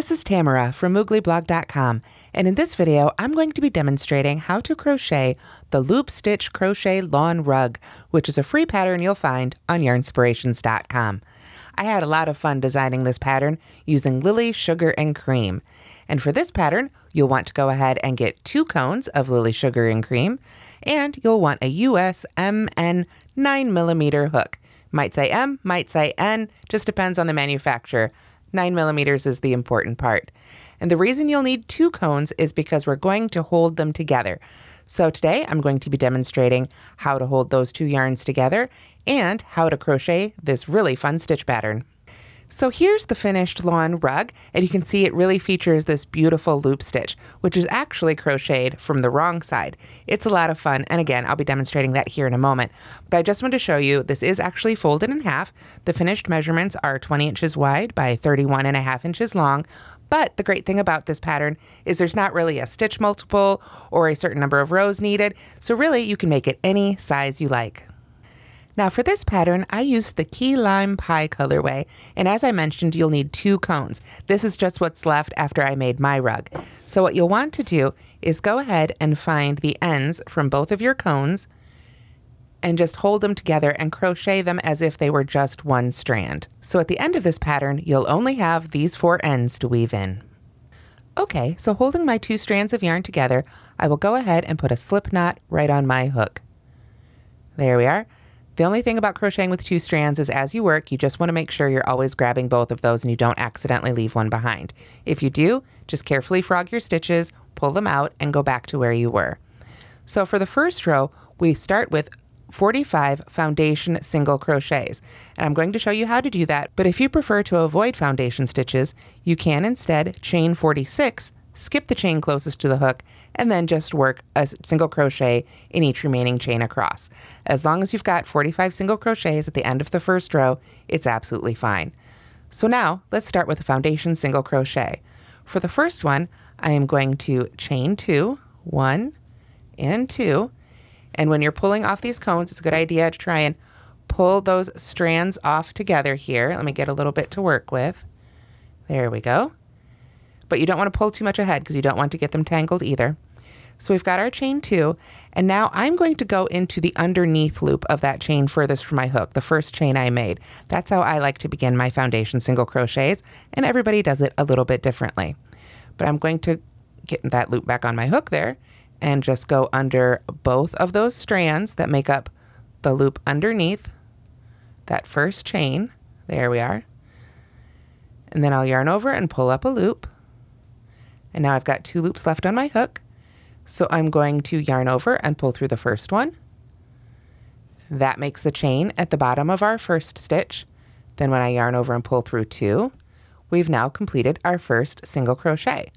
This is Tamara from Mooglyblog.com, and in this video I'm going to be demonstrating how to crochet the Loop Stitch Crochet Lawn Rug, which is a free pattern you'll find on yarnspirations.com. I had a lot of fun designing this pattern using Lily Sugar and Cream. And for this pattern, you'll want to go ahead and get 2 cones of Lily Sugar and Cream, and you'll want a US MN 9mm hook. Might say M, might say N, just depends on the manufacturer. 9mm is the important part. And the reason you'll need 2 cones is because we're going to hold them together. So today I'm going to be demonstrating how to hold those 2 yarns together and how to crochet this really fun stitch pattern. So here's the finished lawn rug, and you can see it really features this beautiful loop stitch, which is actually crocheted from the wrong side. It's a lot of fun, and again, I'll be demonstrating that here in a moment. But I just want to show you, this is actually folded in half. The finished measurements are 20 inches wide by 31.5 inches long. But the great thing about this pattern is there's not really a stitch multiple or a certain number of rows needed, so really you can make it any size you like. Now for this pattern, I used the Key Lime Pie colorway, and as I mentioned, you'll need 2 cones. This is just what's left after I made my rug. So what you'll want to do is go ahead and find the ends from both of your cones and just hold them together and crochet them as if they were just one strand. So at the end of this pattern, you'll only have these 4 ends to weave in. Okay, so holding my 2 strands of yarn together, I will go ahead and put a slip knot right on my hook. There we are. The only thing about crocheting with 2 strands is as you work, you just want to make sure you're always grabbing both of those and you don't accidentally leave one behind. If you do, just carefully frog your stitches, pull them out, and go back to where you were. So for the first row, we start with 45 foundation single crochets, and I'm going to show you how to do that, but if you prefer to avoid foundation stitches, you can instead chain 46, skip the chain closest to the hook, and then just work a single crochet in each remaining chain across. As long as you've got 45 single crochets at the end of the first row, it's absolutely fine. So now let's start with a foundation single crochet. For the first one, I am going to chain 2, 1 and 2, and when you're pulling off these cones, it's a good idea to try and pull those strands off together here. Let me get a little bit to work with. There we go. But you don't want to pull too much ahead because you don't want to get them tangled either. So we've got our chain 2, and now I'm going to go into the underneath loop of that chain furthest from my hook, the first chain I made. That's how I like to begin my foundation single crochets, and everybody does it a little bit differently. But I'm going to get that loop back on my hook there and just go under both of those strands that make up the loop underneath that first chain. There we are. And then I'll yarn over and pull up a loop. And now I've got 2 loops left on my hook. So I'm going to yarn over and pull through the first one. That makes the chain at the bottom of our first stitch. Then when I yarn over and pull through 2, we've now completed our first single crochet.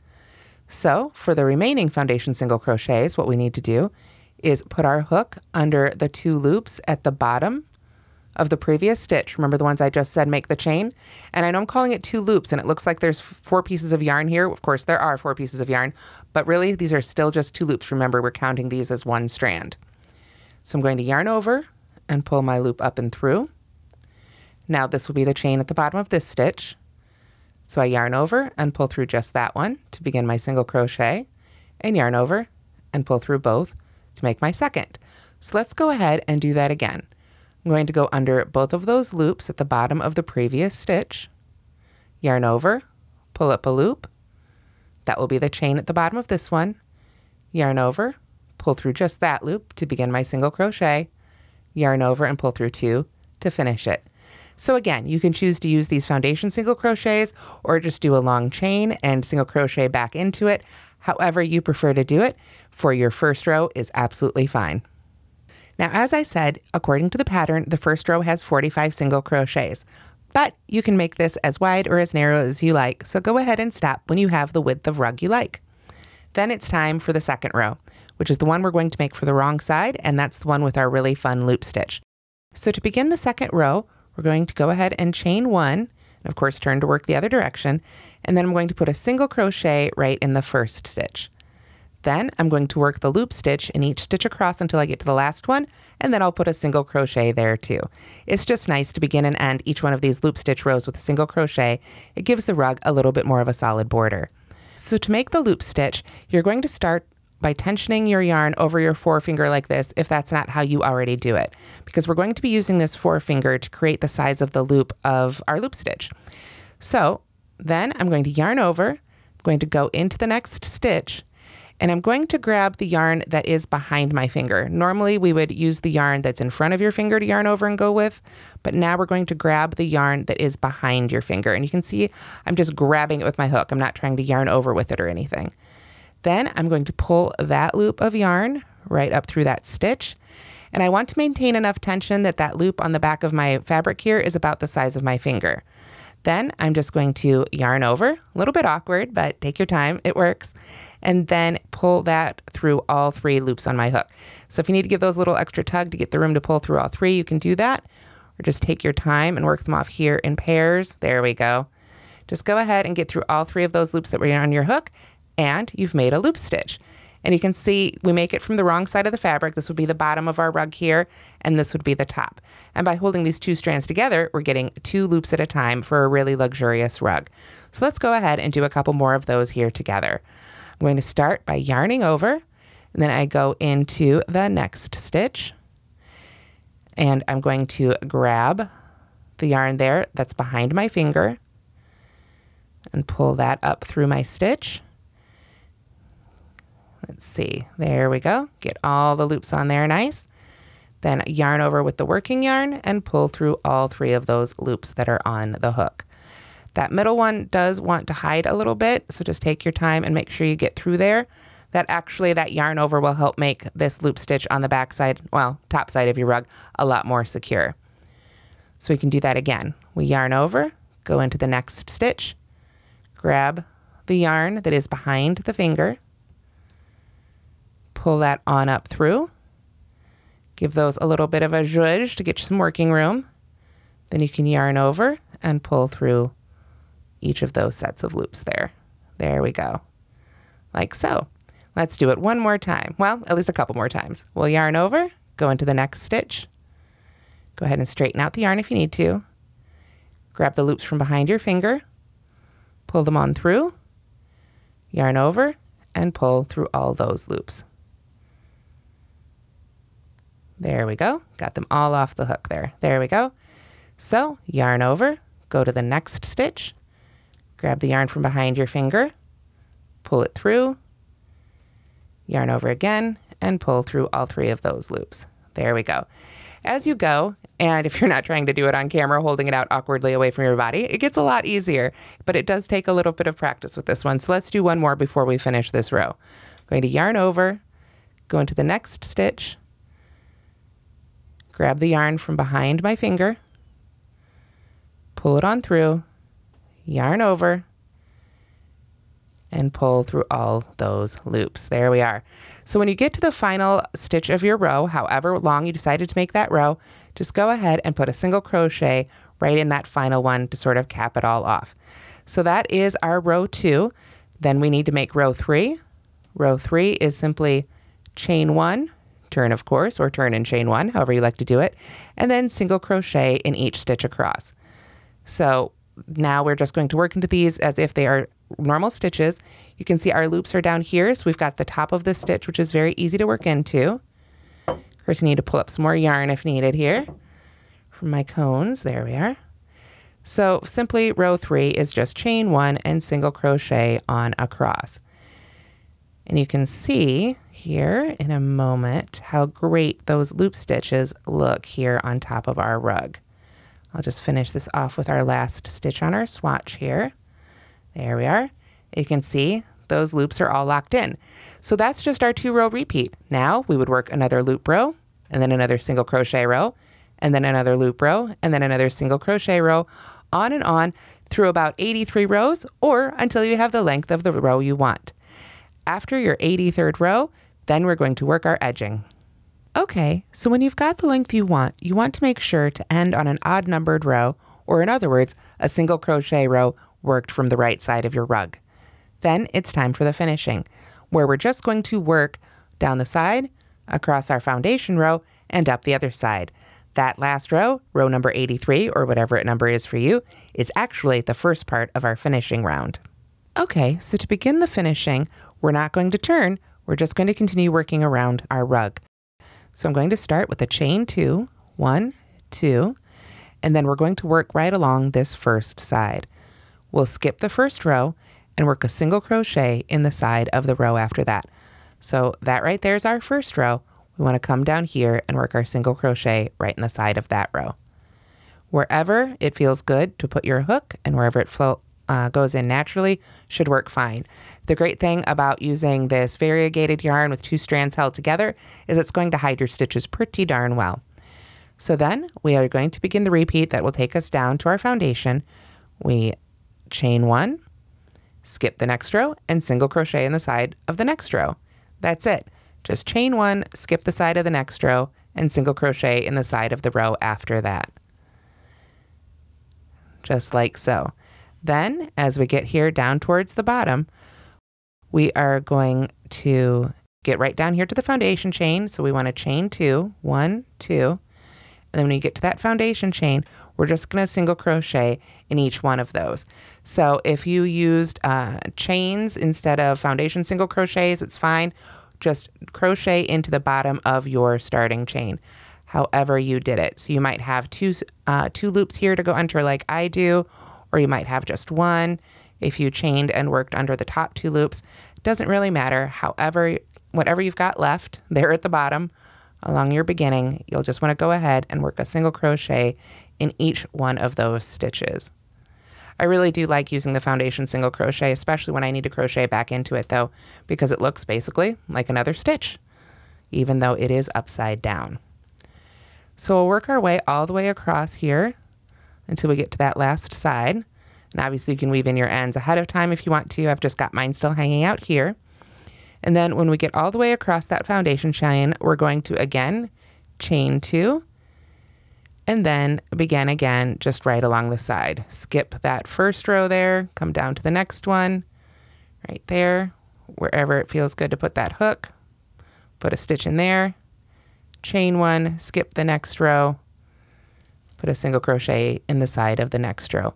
So for the remaining foundation single crochets, what we need to do is put our hook under the 2 loops at the bottom of the previous stitch. Remember the ones I just said make the chain? And I know I'm calling it 2 loops, and it looks like there's 4 pieces of yarn here. Of course, there are 4 pieces of yarn, but really these are still just 2 loops. Remember, we're counting these as one strand. So I'm going to yarn over and pull my loop up and through. Now this will be the chain at the bottom of this stitch. So I yarn over and pull through just that one to begin my single crochet, and yarn over and pull through both to make my second. So let's go ahead and do that again. I'm going to go under both of those loops at the bottom of the previous stitch, yarn over, pull up a loop. That will be the chain at the bottom of this one. Yarn over, pull through just that loop to begin my single crochet, yarn over and pull through 2 to finish it. So again, you can choose to use these foundation single crochets or just do a long chain and single crochet back into it. However you prefer to do it for your first row is absolutely fine. Now, as I said, according to the pattern, the first row has 45 single crochets, but you can make this as wide or as narrow as you like, so go ahead and stop when you have the width of rug you like. Then it's time for the second row, which is the one we're going to make for the wrong side, and that's the one with our really fun loop stitch. So to begin the second row, we're going to go ahead and chain 1, and of course turn to work the other direction, and then I'm going to put a single crochet right in the first stitch. Then I'm going to work the loop stitch in each stitch across until I get to the last one, and then I'll put a single crochet there too. It's just nice to begin and end each one of these loop stitch rows with a single crochet. It gives the rug a little bit more of a solid border. So to make the loop stitch, you're going to start by tensioning your yarn over your forefinger like this, if that's not how you already do it, because we're going to be using this forefinger to create the size of the loop of our loop stitch. So then I'm going to yarn over, I'm going to go into the next stitch, and I'm going to grab the yarn that is behind my finger. Normally we would use the yarn that's in front of your finger to yarn over and go with, but now we're going to grab the yarn that is behind your finger. And you can see I'm just grabbing it with my hook. I'm not trying to yarn over with it or anything. Then I'm going to pull that loop of yarn right up through that stitch. And I want to maintain enough tension that that loop on the back of my fabric here is about the size of my finger. Then I'm just going to yarn over, a little bit awkward, but take your time, it works. And then pull that through all three loops on my hook. So if you need to give those a little extra tug to get the room to pull through all three, you can do that. Or just take your time and work them off here in pairs. There we go. Just go ahead and get through all three of those loops that were on your hook, and you've made a loop stitch. And you can see we make it from the wrong side of the fabric. This would be the bottom of our rug here, and this would be the top. And by holding these two strands together, we're getting two loops at a time for a really luxurious rug. So let's go ahead and do a couple more of those here together. I'm going to start by yarning over, and then I go into the next stitch, and I'm going to grab the yarn there that's behind my finger and pull that up through my stitch. Let's see, there we go. Get all the loops on there, nice. Then yarn over with the working yarn and pull through all three of those loops that are on the hook. That middle one does want to hide a little bit, so just take your time and make sure you get through there. That yarn over will help make this loop stitch on the back side, well, top side of your rug, a lot more secure. So we can do that again. We yarn over, go into the next stitch, grab the yarn that is behind the finger, pull that on up through, give those a little bit of a zhuzh to get you some working room. Then you can yarn over and pull through each of those sets of loops there. There we go, like so. Let's do it one more time. Well, at least a couple more times. We'll yarn over, go into the next stitch, go ahead and straighten out the yarn if you need to, grab the loops from behind your finger, pull them on through, yarn over, and pull through all those loops. There we go, got them all off the hook there. There we go. So yarn over, go to the next stitch, grab the yarn from behind your finger, pull it through, yarn over again, and pull through all three of those loops. There we go. As you go, and if you're not trying to do it on camera, holding it out awkwardly away from your body, it gets a lot easier, but it does take a little bit of practice with this one. So let's do one more before we finish this row. I'm going to yarn over, go into the next stitch, grab the yarn from behind my finger, pull it on through, yarn over, and pull through all those loops. There we are. So when you get to the final stitch of your row, however long you decided to make that row, just go ahead and put a single crochet right in that final one to sort of cap it all off. So that is our row 2. Then we need to make row 3. Row 3 is simply chain 1, turn of course, or turn and chain 1, however you like to do it, and then single crochet in each stitch across. So now we're just going to work into these as if they are normal stitches. You can see our loops are down here, so we've got the top of the stitch, which is very easy to work into. Of course, you need to pull up some more yarn if needed here from my cones. There we are. So simply row 3 is just chain 1 and single crochet on across. And you can see here in a moment how great those loop stitches look here on top of our rug. I'll just finish this off with our last stitch on our swatch here. There we are. You can see those loops are all locked in. So that's just our 2 row repeat. Now we would work another loop row, and then another single crochet row, and then another loop row, and then another single crochet row, on and on through about 83 rows, or until you have the length of the row you want. After your 83rd row, then we're going to work our edging. Okay, so when you've got the length you want to make sure to end on an odd numbered row, or in other words, a single crochet row worked from the right side of your rug. Then it's time for the finishing. where we're just going to work down the side, across our foundation row, and up the other side. That last row, row number 83, or whatever number is for you, is actually the first part of our finishing round. Okay, so to begin the finishing, we're not going to turn, we're just going to continue working around our rug. So I'm going to start with a chain two, one, two, and then we're going to work right along this first side. We'll skip the first row and work a single crochet in the side of the row after that. So that right there is our first row. We want to come down here and work our single crochet right in the side of that row. Wherever it feels good to put your hook and wherever it goes in naturally should work fine. The great thing about using this variegated yarn with two strands held together is it's going to hide your stitches pretty darn well. So then we are going to begin the repeat that will take us down to our foundation. We chain one, skip the next row, and single crochet in the side of the next row. That's it. Just chain one, skip the side of the next row, and single crochet in the side of the row after that. Just like so. Then, as we get here down towards the bottom, we are going to get right down here to the foundation chain. So we want to chain two, one, two. And then when you get to that foundation chain, we're just going to single crochet in each one of those. So if you used chains instead of foundation single crochets, it's fine. Just crochet into the bottom of your starting chain, however you did it. So you might have two loops here to go under like I do, or you might have just one. If you chained and worked under the top two loops, doesn't really matter. However, whatever you've got left there at the bottom along your beginning, you'll just want to go ahead and work a single crochet in each one of those stitches. I really do like using the foundation single crochet, especially when I need to crochet back into it though, because it looks basically like another stitch, even though it is upside down. So we'll work our way all the way across here until we get to that last side. And obviously you can weave in your ends ahead of time if you want to. I've just got mine still hanging out here. And then when we get all the way across that foundation chain, we're going to again chain two and then begin again just right along the side. Skip that first row there, come down to the next one right there, wherever it feels good to put that hook, put a stitch in there, chain one, skip the next row, put a single crochet in the side of the next row,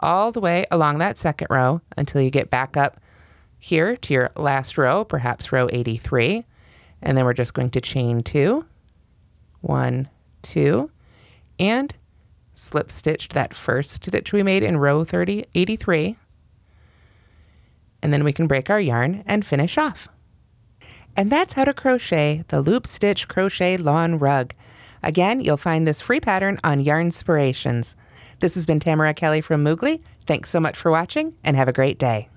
all the way along that second row until you get back up here to your last row, perhaps row 83. And then we're just going to chain two, one, two, and slip stitch that first stitch we made in row 83. And then we can break our yarn and finish off. And that's how to crochet the loop stitch crochet lawn rug. Again, you'll find this free pattern on Yarnspirations. This has been Tamara Kelly from Moogly. Thanks so much for watching and have a great day.